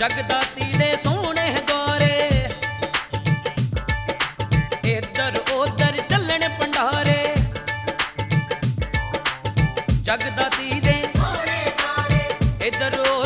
जगदाती दे सोने द्वारे इधर उधर चलने भंडारे जगदाती दे सोने द्वारे इधर